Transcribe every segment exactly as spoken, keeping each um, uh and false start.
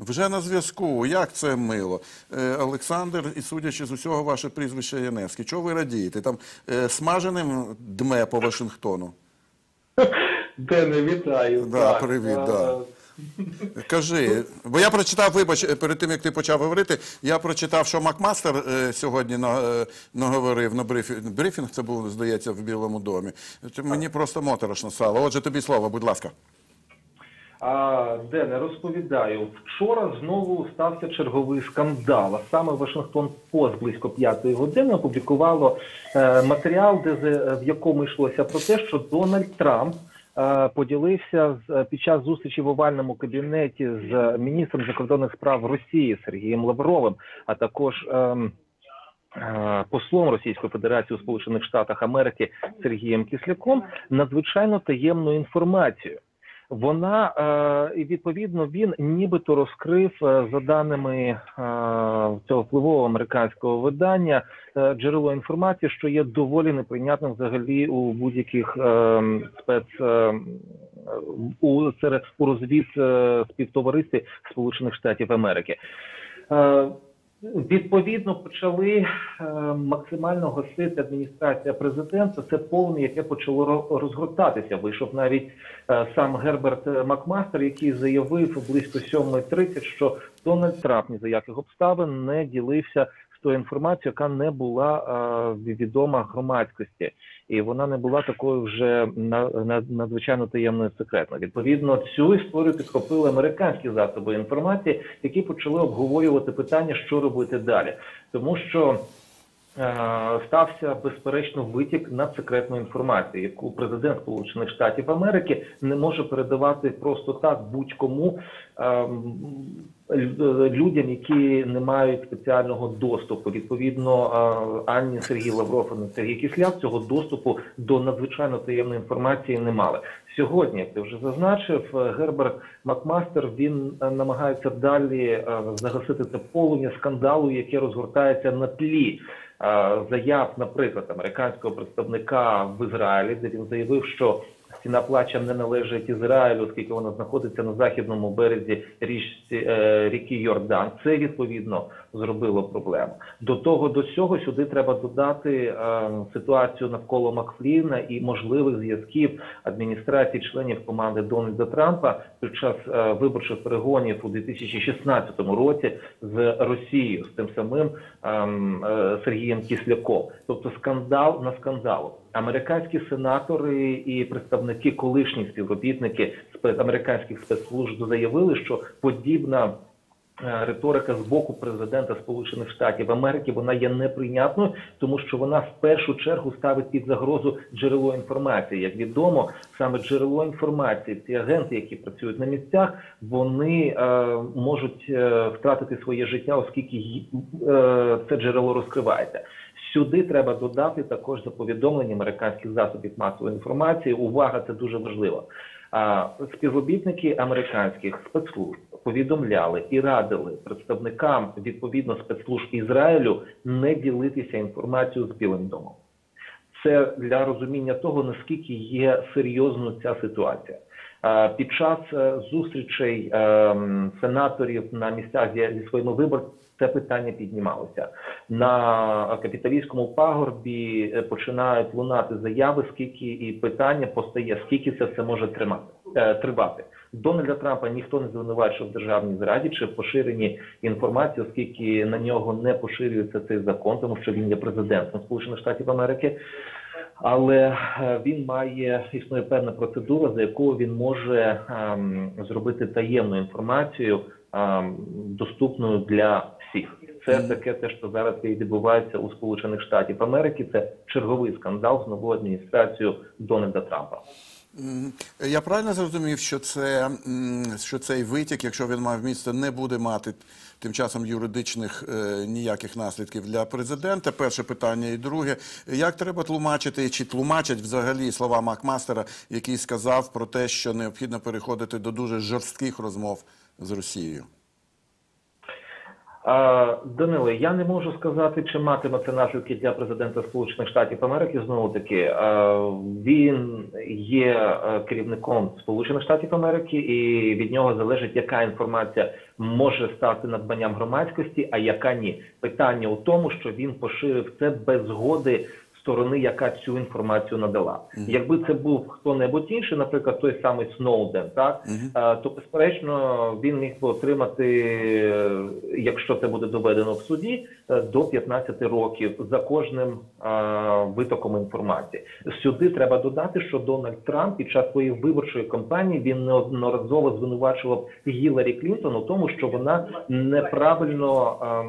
Вже на зв'язку. Як це мило. Е, Олександр, і судячи з усього ваше прізвище Яневський, чого ви радієте? Там е, смаженим дме по Вашингтону? Дене, вітаю. Да, так, привіт, так. Да. Кажи, бо я прочитав, вибач, перед тим, як ти почав говорити, я прочитав, що Макмастер е, сьогодні на, е, наговорив на брифінг. Брифінг це був, здається, в Білому домі. Мені просто моторошно стало. Отже, тобі слово, будь ласка. А, Дене, розповідаю. Вчора знову стався черговий скандал. А саме Вашингтон-Пост близько п'ятої години опублікувало е, матеріал, де, в якому йшлося про те, що Дональд Трамп поділився під час зустрічі в овальному кабінеті з міністром закордонних справ Росії Сергієм Лавровим, а також ем, е, послом Російської Федерації у Сполучених Штатах Америки Сергієм Кісляком надзвичайно таємну інформацію. Вона, е, відповідно, він нібито розкрив, е, за даними е, цього впливового американського видання, е, джерело інформації, що є доволі неприйнятним взагалі у будь-яких е, спец... Е, у, серед, у розвід е, співтоваристві Сполучених Штатів Америки. Е, Відповідно, почали е, максимально гасити адміністрація президента. Це повне, яке почало розгортатися. Вийшов навіть е, сам Герберт Макмастер, який заявив близько сьомої тридцять, що Дональд Трамп ні за яких обставин не ділився з тою інформацією, яка не була е, відома громадськості. І вона не була такою вже надзвичайно таємною секретною. Відповідно, цю історію підхопили американські засоби інформації, які почали обговорювати питання, що робити далі. Тому що е стався, безперечно, витік надсекретної інформації, яку президент Сполучених Штатів Америки не може передавати просто так будь-кому, е людям, які не мають спеціального доступу. Відповідно, ані Сергій Лавров, ані Сергій Кісляк цього доступу до надзвичайно таємної інформації не мали. Сьогодні, як ти вже зазначив, Герберт Макмастер, він намагається далі загасити це полум'я скандалу, яке розгортається на тлі заяв, наприклад, американського представника в Ізраїлі, де він заявив, що стіна плача не належить Ізраїлю, оскільки вона знаходиться на західному березі річці, е, ріки Йордан. Це, відповідно, зробило проблему. До того, до цього сюди треба додати е, ситуацію навколо Макфліна і можливих зв'язків адміністрації членів команди Дональда Трампа під час е, виборчих перегонів у дві тисячі шістнадцятому році з Росією, з тим самим е, е, Сергієм Кісляком. Тобто скандал на скандалу. Американські сенатори і представники, колишні співробітники американських спецслужб заявили, що подібна риторика з боку президента Сполучених Штатів Америки, вона є неприйнятною, тому що вона в першу чергу ставить під загрозу джерело інформації. Як відомо, саме джерело інформації, ці агенти, які працюють на місцях, вони е, можуть е, втратити своє життя, оскільки е, це джерело розкривається. Сюди треба додати також за повідомлення американських засобів масової інформації. Увага, це дуже важливо. А співробітники американських спецслужб повідомляли і радили представникам відповідно спецслужб Ізраїлю не ділитися інформацією з Білим домом. Це для розуміння того, наскільки є серйозною ця ситуація. Під час зустрічей сенаторів на місцях зі своїми виборцями це питання піднімалося. На Капітолійському пагорбі починають лунати заяви, скільки і питання постає, скільки це все може тримати, тривати. Дональда Трампа ніхто не звинувачував в державній зраді чи поширенні інформації, оскільки на нього не поширюється цей закон, тому що він є президентом Сполучених Штатів Америки. Але він має, існує певна процедура, за якою він може ем, зробити таємну інформацію ем, доступною для всіх. Це таке те, що зараз і відбувається у Сполучених Штатів Америки. Це черговий скандал з новою адміністрацією Дональда Трампа. Я правильно зрозумів, що, це, що цей витік, якщо він мав місце, не буде мати тим часом юридичних е, ніяких наслідків для президента? Перше питання. І друге, як треба тлумачити, чи тлумачать взагалі слова Макмастера, який сказав про те, що необхідно переходити до дуже жорстких розмов з Росією? Даниле, я не можу сказати, чи матиме це наслідки для президента Сполучених Штатів Америки. Знову таки, він є керівником Сполучених Штатів Америки, і від нього залежить, яка інформація може стати надбанням громадськості, а яка ні. Питання у тому, що він поширив це без згоди сторони, яка цю інформацію надала. Mm-hmm. Якби це був хто-небудь інший, наприклад, той самий Сноуден, так, mm-hmm. то, безперечно, він міг би отримати, якщо це буде доведено в суді, до п'ятнадцяти років за кожним а, витоком інформації. Сюди треба додати, що Дональд Трамп під час своєї виборчої кампанії він неодноразово звинувачував Гілларі Клінтон у тому, що вона неправильно... А,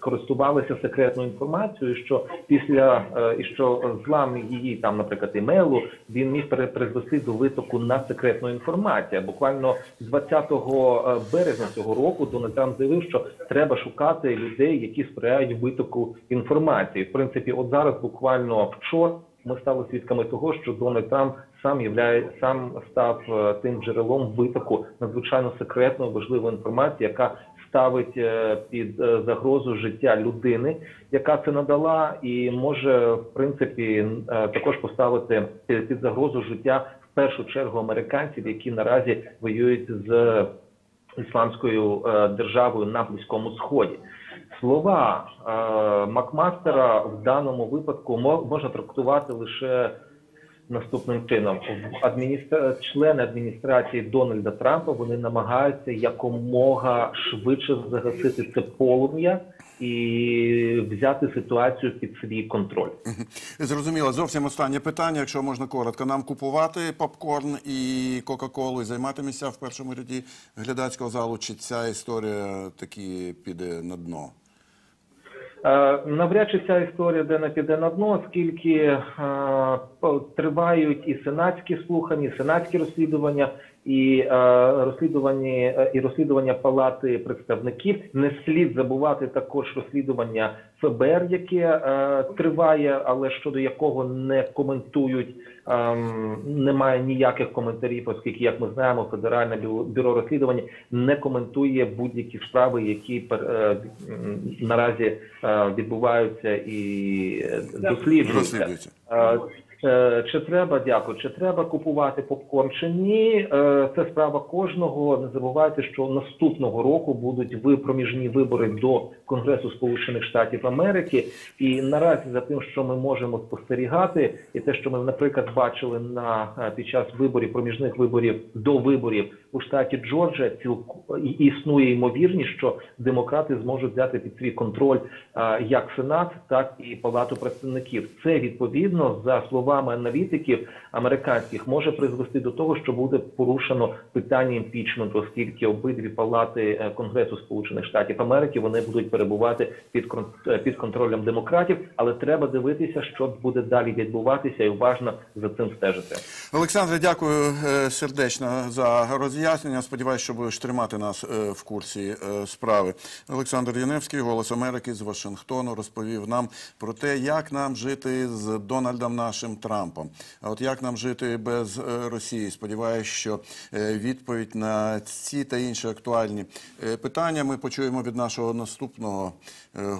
користувалися секретною інформацією, що після і що злам її там, наприклад, імейлу, він міг призвести до витоку на секретну інформацію. Буквально двадцятого березня цього року Дональд Трамп заявив, що треба шукати людей, які сприяють витоку інформації. В принципі, от зараз буквально вчора ми стали свідками того, що Дональд Трамп сам являє сам став тим джерелом витоку надзвичайно секретної важливої інформації, яка ставить під загрозу життя людини, яка це надала, і може, в принципі, також поставити під загрозу життя, в першу чергу, американців, які наразі воюють з Ісламською державою на Близькому Сході. Слова Макмастера в даному випадку можна трактувати лише наступним чином. Адміністра... Члени адміністрації Дональда Трампа, вони намагаються якомога швидше загасити це полум'я і взяти ситуацію під свій контроль. Зрозуміло. Зовсім останнє питання, якщо можна коротко. Нам купувати попкорн і Кока-Колу і займати місця в першому ряді глядацького залу, чи ця історія таки піде на дно? Навряд чи ця історія де не піде на дно, оскільки е, тривають і сенатські слухання, і сенатські розслідування, і, е, розслідування, і розслідування Палати представників. Не слід забувати також розслідування ФБР, яке е, триває, але щодо якого не коментують, е, немає ніяких коментарів, оскільки, як ми знаємо, Федеральне бюро розслідування не коментує будь-які справи, які е, наразі е, відбуваються і досліджуються. Чи треба, дякую, чи треба купувати попкорн, чи ні, це справа кожного. Не забувайте, що наступного року будуть випроміжні вибори до Конгресу Сполучених Штатів Америки. І наразі за тим, що ми можемо спостерігати, і те, що ми, наприклад, бачили на під час виборів, проміжних виборів до виборів у штаті Джорджія, існує ймовірність, що демократи зможуть взяти під свій контроль як Сенат, так і Палату представників. Це, відповідно, за словами аналітиків американських, може призвести до того, що буде порушено питання імпічменту, оскільки обидві палати Конгресу Сполучених Штатів Америки, вони будуть перебувати під, під контролем демократів, але треба дивитися, що буде далі відбуватися і уважно за цим стежити. Олександре, дякую сердечно за роз'яснення. Сподіваюсь, що будеш тримати нас в курсі справи. Олександр Яневський, Голос Америки з Вашингтону, розповів нам про те, як нам жити з Дональдом нашим Трампом. А от як нам жити без Росії? Сподіваюсь, що відповідь на ці та інші актуальні питання ми почуємо від нашого наступного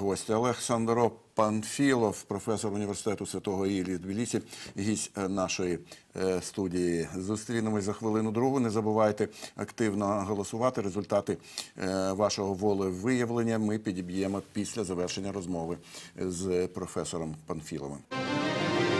гостя. Олександр Панфілов, професор університету Святого Іллі в Тбілісі, гість нашої студії. Зустрінемось за хвилину другу. Не забувайте активно голосувати. Результати вашого волевиявлення ми підіб'ємо після завершення розмови з професором Панфіловим.